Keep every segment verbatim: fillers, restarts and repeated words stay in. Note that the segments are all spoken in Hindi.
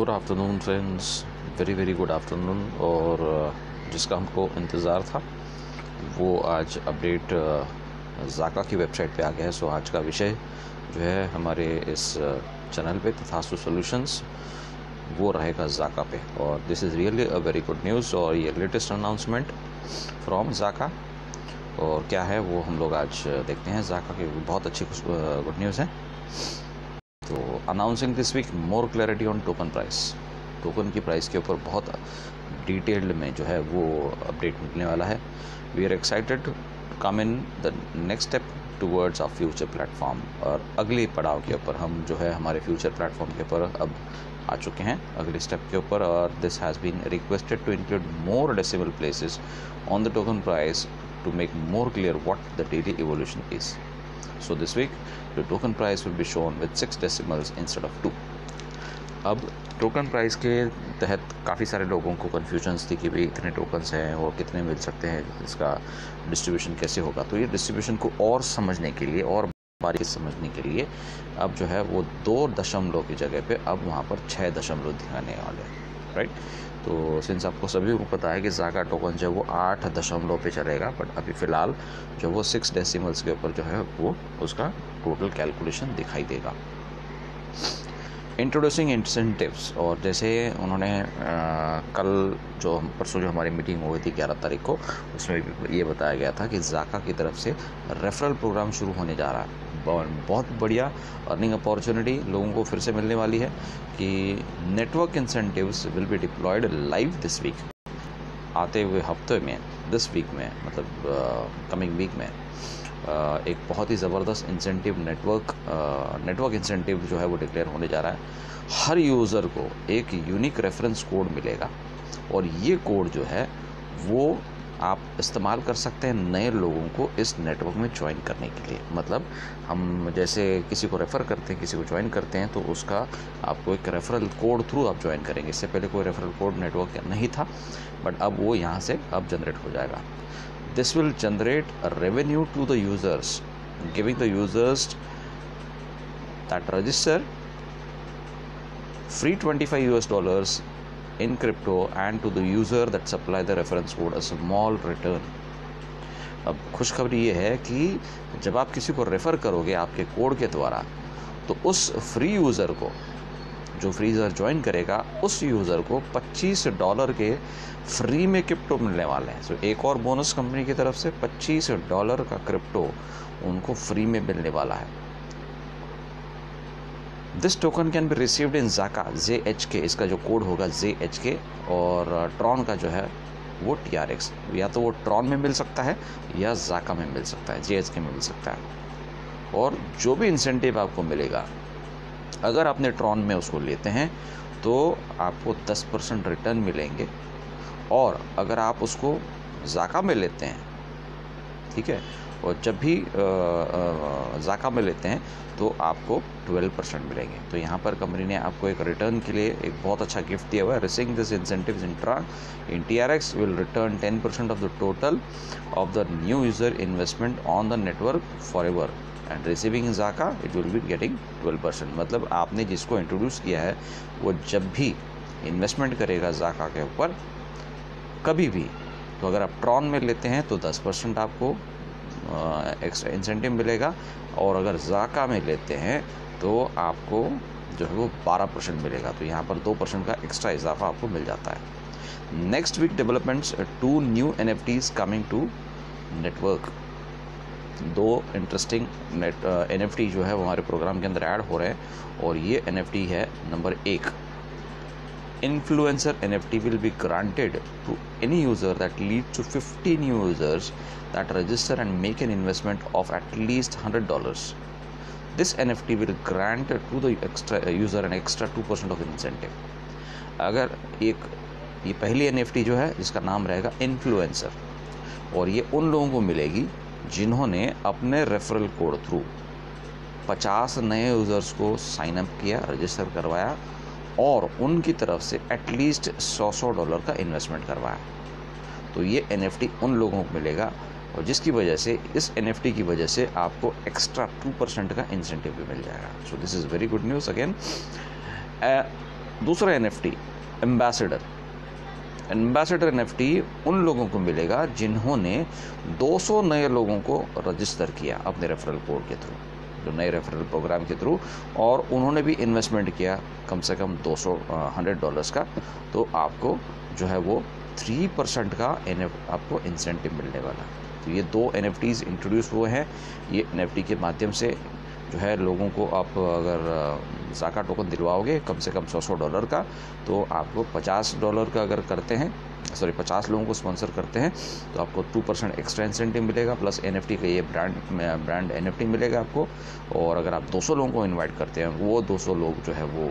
Good afternoon friends, very very good afternoon. और जिसका हमको इंतज़ार था वो आज अपडेट ज़ाका की वेबसाइट पे आ गया है। सो आज का विषय जो है हमारे इस चैनल पे तथास्तु सॉल्यूशंस वो रहेगा ज़ाका पे। और this is really a very good news. और ये लेटेस्ट अनाउंसमेंट फ्रॉम ज़ाका और क्या है वो हम लोग आज देखते हैं। ज़ाका की बहुत अच्छी गुड न्यूज़ है। तो announcing this week more clarity on token price. Token की प्राइस के ऊपर बहुत डिटेल्ड में जो है वो अपडेट निकलने वाला है। We are excited to come in the next step towards our future platform. और अगले पड़ाव के ऊपर हम जो है हमारे फ्यूचर प्लेटफॉर्म के ऊपर अब आ चुके हैं अगले स्टेप के ऊपर। और this has been requested to include more decimal places on the token price to make more clear what the daily evolution is. So this week, the token price will be shown with six decimals instead of two. अब टोकन प्राइस के तहत काफ़ी सारे लोगों को कन्फ्यूजन्स थी कि भाई इतने टोकन्स हैं और कितने मिल सकते हैं, इसका डिस्ट्रीब्यूशन कैसे होगा। तो ये डिस्ट्रीब्यूशन को और समझने के लिए और बारीकी से समझने के लिए अब जो है वो दो दशमलव की जगह पे अब वहाँ पर छः दशमलव दिखाने वाले हैं, राइट। तो सिंस आपको सभी को पता है कि ज़ाका टोकन जो है वो आठ दशमलव पे चलेगा, बट अभी फ़िलहाल जो वो सिक्स डेसिमल्स के ऊपर जो है वो उसका टोटल कैलकुलेशन दिखाई देगा। Introducing incentives. और जैसे उन्होंने आ, कल जो परसों जो हमारी मीटिंग हुई थी ग्यारह तारीख को, उसमें ये बताया गया था कि ज़ाका की तरफ से रेफरल प्रोग्राम शुरू होने जा रहा है। बहुत बढ़िया अर्निंग अपॉर्चुनिटी लोगों को फिर से मिलने वाली है कि network incentives will be deployed live this week. आते हुए हफ्ते में, दिस वीक में, मतलब कमिंग वीक में uh, एक बहुत ही ज़बरदस्त इंसेंटिव नेटवर्क नेटवर्क इंसेंटिव जो है वो डिक्लेयर होने जा रहा है। हर यूज़र को एक यूनिक रेफरेंस कोड मिलेगा और ये कोड जो है वो आप इस्तेमाल कर सकते हैं नए लोगों को इस नेटवर्क में ज्वाइन करने के लिए। मतलब हम जैसे किसी को रेफ़र करते हैं, किसी को ज्वाइन करते हैं, तो उसका आपको एक रेफरल कोड थ्रू आप ज्वाइन करेंगे। इससे पहले कोई रेफरल कोड नेटवर्क नहीं था, बट अब वो यहाँ से अब जनरेट हो जाएगा। This will generate revenue to the users, giving the users that register free twenty five U S dollars in crypto and to the user that supply the reference code a small return। अब खुशखबरी ये है कि जब आप किसी को रेफ़र करोगे आपके कोड के द्वारा, तो उस फ्री यूज़र को, जो फ्री यूज़र ज्वाइन करेगा, उस यूज़र को पच्चीस डॉलर के फ्री में क्रिप्टो मिलने वाले हैं। सो so, एक और बोनस कंपनी की तरफ से पच्चीस डॉलर का क्रिप्टो उनको फ्री में मिलने वाला है। This token can be received in ज़ाका जे एच के, इसका जो कोड होगा जे एच के, और ट्रॉन का जो है वो टी आर एक्स। या तो वो ट्रॉन में मिल सकता है या ज़ाका में मिल सकता है, जे एच के में मिल सकता है। और जो भी इंसेंटिव आपको मिलेगा, अगर आपने ट्रॉन में उसको लेते हैं तो आपको दस परसेंट रिटर्न मिलेंगे, और अगर आप उसको ज़ाका में लेते हैं, ठीक है, और जब भी ज़ाका में लेते हैं तो आपको बारह परसेंट मिलेंगे। तो यहाँ पर कंपनी ने आपको एक रिटर्न के लिए एक बहुत अच्छा गिफ्ट दिया हुआ है। रिसीविंग दिस इंसेंटिव्स इन ट्रा in T R X will return ten percent of the total of the new user investment on the network for ever, and receiving in ज़ाका it will be getting twelve percent. मतलब आपने जिसको इंट्रोड्यूस किया है वो जब भी इन्वेस्टमेंट करेगा ज़ाका के ऊपर कभी भी, तो अगर आप ट्रॉन में लेते हैं तो दस परसेंट आपको एक्स्ट्रा इंसेंटिव मिलेगा, और अगर ज़ाका में लेते हैं तो आपको जो है वो बारह परसेंट मिलेगा। तो यहाँ पर दो परसेंट का एक्स्ट्रा इजाफा आपको मिल जाता है। Next week developments, two new N F Ts coming to network. दो interesting net N F T जो है हमारे प्रोग्राम के अंदर ऐड हो रहे हैं, और ये एन एफ टी है नंबर एक। Influencer N F T will be granted to any user that leads to fifty new users that register and make an investment of at least one hundred dollars. This N F T will grant to the extra user an extra two percent of incentive. अगर एक ये पहली N F T जो है इसका नाम रहेगा Influencer, और ये उन लोगों को मिलेगी जिन्होंने अपने रेफरल कोड थ्रू पचास नए यूज़र्स को साइन अप किया, रजिस्टर करवाया, और उनकी तरफ से एटलीस्ट सौ सौ डॉलर का इन्वेस्टमेंट करवाया। तो ये एन एफ टी उन लोगों को मिलेगा, और जिसकी वजह से, इस एन एफ टी की वजह से आपको एक्स्ट्रा टू परसेंट का इंसेंटिव भी मिल जाएगा। So this is very good news again. दूसरा एनएफटी एम्बेसडर एम्बेसडर एनएफटी उन लोगों को मिलेगा जिन्होंने दो सौ नए लोगों को रजिस्टर किया अपने रेफरल कोड के थ्रू, जो नए रेफरल प्रोग्राम के थ्रू, और उन्होंने भी इन्वेस्टमेंट किया कम से कम दो सौ हंड्रेड डॉलर्स का, तो आपको जो है वो थ्री परसेंट का एन एफ आपको इंसेंटिव मिलने वाला है। तो ये दो एन एफ टीज़ इंट्रोड्यूस हुए हैं। ये एन एफ टी के माध्यम से जो है लोगों को आप अगर ज़ाका टोकन दिलवाओगे कम से कम सौ सौ डॉलर का, तो आपको पचास डॉलर का अगर करते हैं सॉरी पचास लोगों को स्पॉन्सर करते हैं तो आपको टू परसेंट एक्स्ट्रा इंसेंटिव मिलेगा, प्लस एनएफटी का ये ब्रांड ब्रांड एनएफटी मिलेगा आपको। और अगर आप दो सौ लोगों को इन्वाइट करते हैं, वो दो सौ लोग जो है वो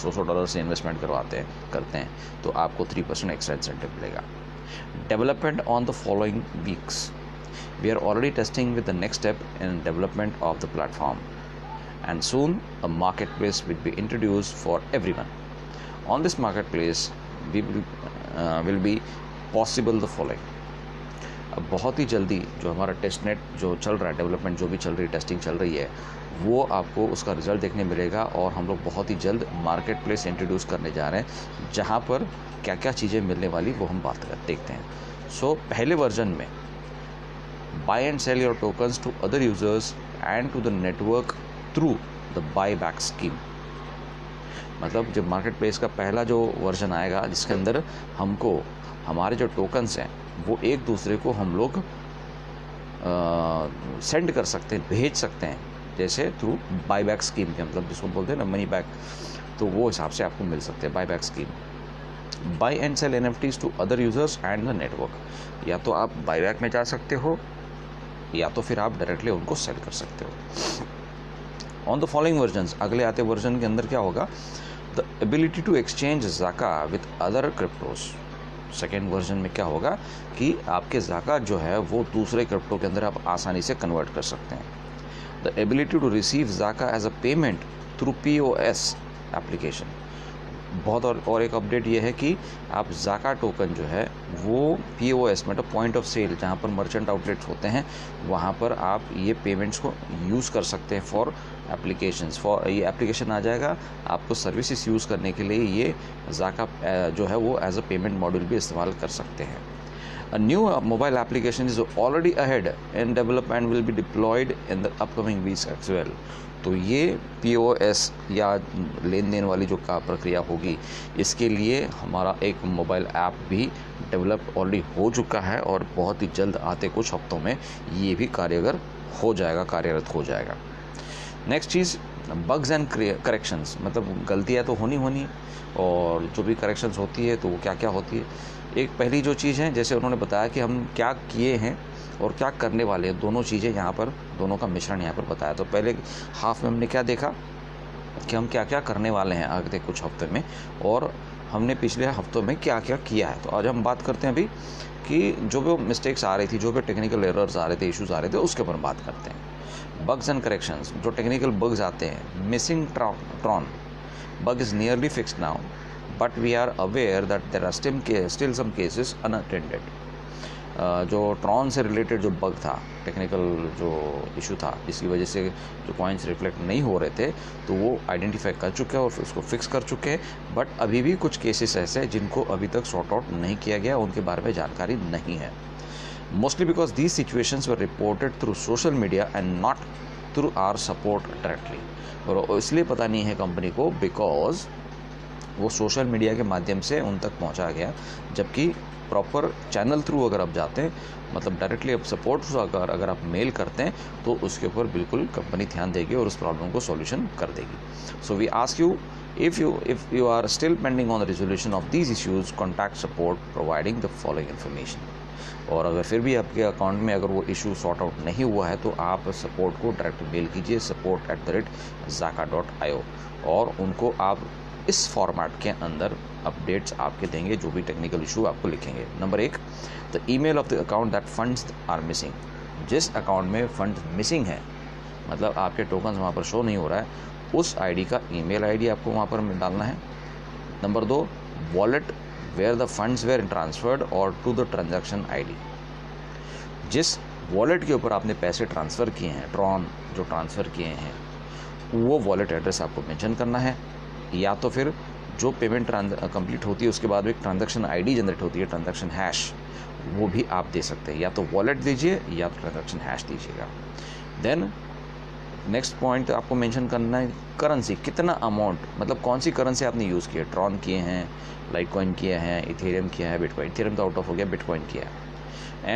सौ सौ डॉलर से इन्वेस्टमेंट करवाते हैं करते हैं तो आपको थ्री परसेंट एक्स्ट्रा इंसेंटिव मिलेगा। Development on the following weeks, we are already testing with the next step in development of the platform and soon a marketplace will be introduced for everyone. On this marketplace we will, uh, will be possible the following. अब बहुत ही जल्दी जो हमारा टेस्ट नेट जो चल रहा है, डेवलपमेंट जो भी चल रही है, टेस्टिंग चल रही है, वो आपको उसका रिजल्ट देखने मिलेगा। और हम लोग बहुत ही जल्द मार्केट प्लेस इंट्रोड्यूस करने जा रहे हैं जहाँ पर क्या क्या चीज़ें मिलने वाली वो हम बात कर देखते हैं। सो so, पहले वर्जन में buy and sell your tokens to other users and to the network through the buyback scheme। मतलब जब मार्केट प्लेस का पहला जो वर्जन आएगा जिसके अंदर हमको हमारे जो टोकन्स हैं वो एक दूसरे को हम लोग सेंड कर सकते हैं, भेज सकते हैं, जैसे थ्रू बायबैक स्कीम के, मतलब जिसको बोलते हैं ना मनी बैक, तो वो हिसाब से आपको मिल सकते हैं buyback scheme. buy and sell N F Ts to other users and the network, या तो आप buyback में जा सकते हो या तो फिर आप डायरेक्टली उनको सेल कर सकते हो। ऑन द फॉलोइंग वर्जन, अगले आते वर्जन के अंदर क्या होगा, the ability to exchange ज़ाका with other cryptos. Second version में क्या होगा कि आपके ज़ाका जो है वो दूसरे क्रिप्टो के अंदर आप आसानी से कन्वर्ट कर सकते हैं। The ability to receive ज़ाका as a payment through P O S application. बहुत और, और एक अपडेट ये है कि आप ज़ाका टोकन जो है वो पी ओ एस मतलब पॉइंट ऑफ सेल, जहाँ पर मर्चेंट आउटलेट्स होते हैं, वहाँ पर आप ये पेमेंट्स को यूज़ कर सकते हैं फॉर एप्लीकेशंस। फॉर ये एप्लीकेशन आ जाएगा आपको सर्विसेज यूज़ करने के लिए, ये ज़ाका जो है वो एज अ पेमेंट मॉड्यूल भी इस्तेमाल कर सकते हैं। A new mobile application is already ahead and development will be deployed in the upcoming weeks as well. तो ये पी ओ एस या लेन देन वाली जो का प्रक्रिया होगी, इसके लिए हमारा एक मोबाइल ऐप भी डेवलप ऑलरेडी हो चुका है और बहुत ही जल्द आते कुछ हफ्तों में ये भी कार्यगर हो जाएगा, कार्यरत हो जाएगा। नेक्स्ट चीज़ बग्स एंड करेक्शंस, मतलब गलतियाँ तो होनी होनी और जो भी करेक्शंस होती है तो वो क्या क्या होती है। एक पहली जो चीज़ है, जैसे उन्होंने बताया कि हम क्या किए हैं और क्या करने वाले हैं, दोनों चीज़ें यहाँ पर, दोनों का मिश्रण यहाँ पर बताया। तो पहले हाफ में हमने क्या देखा कि हम क्या क्या करने वाले हैं अगले कुछ हफ्ते में, और हमने पिछले हफ्तों में क्या क्या किया है। तो आज हम बात करते हैं अभी कि जो भी मिस्टेक्स आ रही थी, जो भी टेक्निकल एरर्स आ रहे थे, इश्यूज़ आ रहे थे, उसके ऊपर बात करते हैं। बग्स एंड करेक्शंस, जो टेक्निकल बग्स आते हैं। Missing Tron bug is nearly fixed now but we are aware that there are still still some cases unattended. जो ट्रॉन से रिलेटेड जो बग था, टेक्निकल जो इशू था, इसकी वजह से जो कॉइन्स रिफ्लेक्ट नहीं हो रहे थे, तो वो आइडेंटिफाई कर चुके हैं और उसको फिक्स कर चुके हैं। बट अभी भी कुछ केसेस ऐसे हैं जिनको अभी तक सॉर्ट आउट नहीं किया गया, उनके बारे में जानकारी नहीं है। Mostly because these situations were reported through social media and not through our support directly. और इसलिए पता नहीं है कंपनी को, बिकॉज वो सोशल मीडिया के माध्यम से उन तक पहुँचा गया, जबकि प्रॉपर चैनल थ्रू अगर आप जाते हैं, मतलब डायरेक्टली आप सपोर्ट थ्रू अगर अगर आप मेल करते हैं, तो उसके ऊपर बिल्कुल कंपनी ध्यान देगी और उस प्रॉब्लम को सॉल्यूशन कर देगी। So we ask you if you if you are still pending on the resolution of these issues, contact support providing the following information. और अगर फिर भी आपके अकाउंट में अगर वो इशू सॉर्ट आउट नहीं हुआ है, तो आप सपोर्ट को डायरेक्ट मेल कीजिए सपोर्ट एट द रेट ज़ाका डॉट आई ओ, और उनको आप इस फॉर्मेट के अंदर अपडेट्स आपके देंगे, जो भी टेक्निकल इशू आपको लिखेंगे। नंबर एक, the email of the account that funds are missing. जिस अकाउंट में फंड मिसिंग है, मतलब आपके टोकन्स वहाँ पर शो नहीं हो रहा है, उस आईडी का ईमेल आईडी आपको वहाँ पर डालना है। नंबर दो, wallet where the funds were transferred और टू द ट्रांजैक्शन आईडी। जिस वॉलेट के ऊपर आपने पैसे ट्रांसफ़र किए हैं, ट्रॉन जो ट्रांसफ़र किए हैं, वो वॉलेट एड्रेस आपको मेंशन करना है, या तो फिर जो पेमेंट कंप्लीट होती है उसके बाद एक ट्रांजैक्शन आईडी जनरेट होती है, ट्रांजैक्शन हैश, वो भी आप दे सकते हैं, या तो वॉलेट दीजिए या तो ट्रांजैक्शन हैश दीजिएगा। देन नेक्स्ट पॉइंट आपको मेंशन करना है करेंसी, कितना अमाउंट, मतलब कौन सी करेंसी आपने यूज़ की है, ट्रॉन किए हैं, लाइट कॉइन किया है, इथेरियम किया है, बिटकॉइन, इथेरियम तो आउट ऑफ हो गया, बिटकॉइन किया है।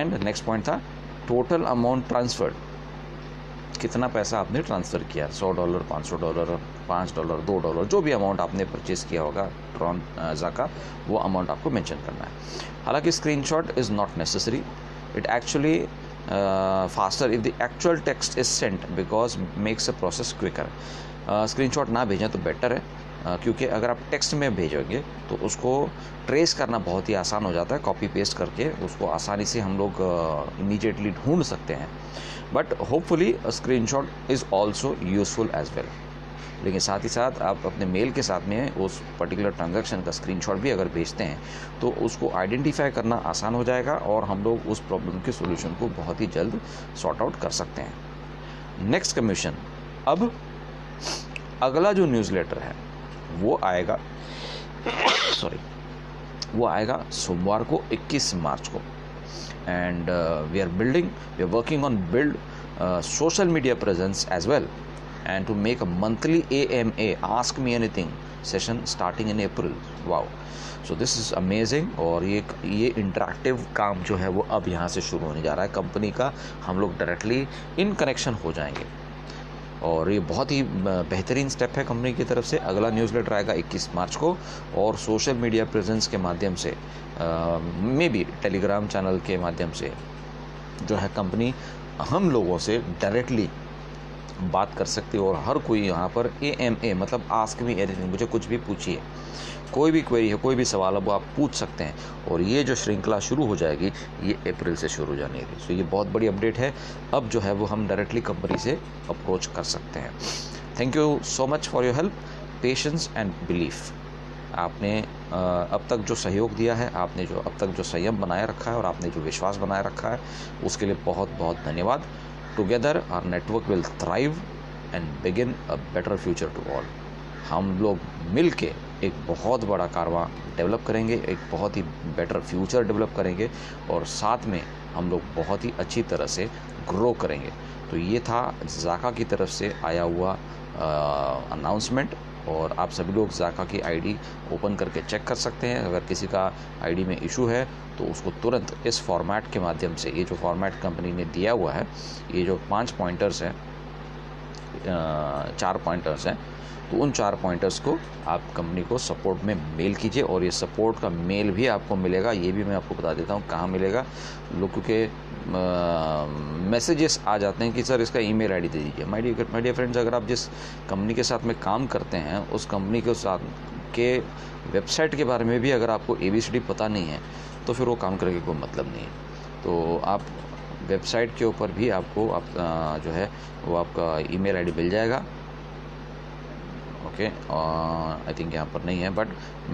एंड नेक्स्ट पॉइंट था टोटल अमाउंट ट्रांसफर्ड, कितना पैसा आपने ट्रांसफ़र किया, सौ डॉलर, पाँच सौ डॉलर, पाँच डॉलर, दो डॉलर, जो भी अमाउंट आपने परचेज़ किया होगा ट्रॉन ज़ाका, वो अमाउंट आपको मेंशन करना है। हालांकि screenshot is not necessary, it actually Uh, faster if the actual text is sent because makes a process quicker। uh, screenshot ना भेजें तो बेटर है, uh, क्योंकि अगर आप टेक्स्ट में भेजोगे तो उसको ट्रेस करना बहुत ही आसान हो जाता है, कॉपी पेस्ट करके उसको आसानी से हम लोग इमीडिएटली uh, ढूंढ सकते हैं। But hopefully screenshot is also useful as well, लेकिन साथ ही साथ आप अपने मेल के साथ में उस पर्टिकुलर ट्रांजैक्शन का स्क्रीनशॉट भी अगर भेजते हैं तो उसको आइडेंटिफाई करना आसान हो जाएगा और हम लोग उस प्रॉब्लम के सॉल्यूशन को बहुत ही जल्द सॉर्ट आउट कर सकते हैं। नेक्स्ट कमीशन, अब अगला जो न्यूज़लेटर है वो आएगा सॉरी वो आएगा सोमवार को, इक्कीस मार्च को। And we are building we are working on build social media presence as well and to make a monthly A M A, ask me anything session starting in April। wow, so this is amazing। और ये ये इंटरेक्टिव काम जो है वो अब यहाँ से शुरू होने जा रहा है, कंपनी का हम लोग डायरेक्टली इन कनेक्शन हो जाएंगे और ये बहुत ही बेहतरीन स्टेप है कंपनी की तरफ से। अगला न्यूज़लेटर आएगा इक्कीस मार्च को और सोशल मीडिया प्रेजेंस के माध्यम से, मे बी टेलीग्राम चैनल के माध्यम से जो है कंपनी हम लोगों से डायरेक्टली बात कर सकते हो और हर कोई यहाँ पर ए एम ए मतलब आस्क मी एनीथिंग, मुझे कुछ भी पूछिए, कोई भी क्वेरी है, कोई भी सवाल है वो आप पूछ सकते हैं। और ये जो श्रृंखला शुरू हो जाएगी ये अप्रैल से शुरू हो जाने वाली, सो ये बहुत बड़ी अपडेट है। अब जो है वो हम डायरेक्टली कंपनी से अप्रोच कर सकते हैं। Thank you so much for your help, patience and belief. आपने अब तक जो सहयोग दिया है, आपने जो अब तक जो संयम बनाए रखा है और आपने जो विश्वास बनाए रखा है, उसके लिए बहुत बहुत धन्यवाद। Together our network will thrive and begin a better future to all। हम लोग मिल के एक बहुत बड़ा कारवां डेवलप करेंगे, एक बहुत ही बेटर फ्यूचर डेवलप करेंगे और साथ में हम लोग बहुत ही अच्छी तरह से ग्रो करेंगे। तो ये था ज़ाका की तरफ से आया हुआ अनाउंसमेंट और आप सभी लोग ज़ाका की आईडी ओपन करके चेक कर सकते हैं। अगर किसी का आईडी में इशू है तो उसको तुरंत इस फॉर्मेट के माध्यम से, ये जो फॉर्मेट कंपनी ने दिया हुआ है, ये जो पांच पॉइंटर्स हैं, चार पॉइंटर्स हैं, तो उन चार पॉइंटर्स को आप कंपनी को सपोर्ट में मेल कीजिए। और ये सपोर्ट का मेल भी आपको मिलेगा, ये भी मैं आपको बता देता हूँ कहाँ मिलेगा। लोगों के मैसेजेस आ जाते हैं कि सर इसका ईमेल आईडी दे दीजिए। My dear my dear friends, अगर आप जिस कंपनी के साथ में काम करते हैं उस कंपनी के साथ के वेबसाइट के बारे में भी अगर आपको ए बी सी डी पता नहीं है तो फिर वो काम करके कोई मतलब नहीं है। तो आप वेबसाइट के ऊपर भी आपको आप जो है वो आपका ईमेल आईडी मिल जाएगा। ओके, आई थिंक यहाँ पर नहीं है बट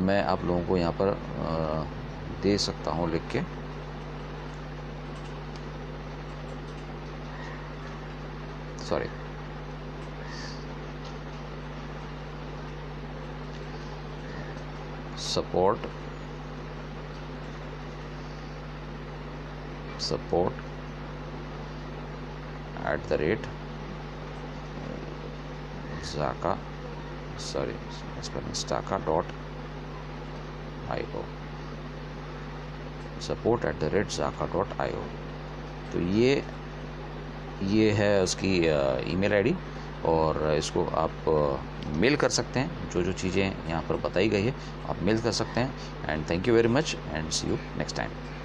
मैं आप लोगों को यहाँ पर uh, दे सकता हूँ लिख के। Sorry, support support at the rate ज़ाका सॉरी ज़ाका dot I O support at the rate ज़ाका डॉट आई ओ। तो ये ये है उसकी ईमेल आईडी और इसको आप मेल कर सकते हैं। जो जो चीज़ें यहाँ पर बताई गई है आप मेल कर सकते हैं। And thank you very much and see you next time.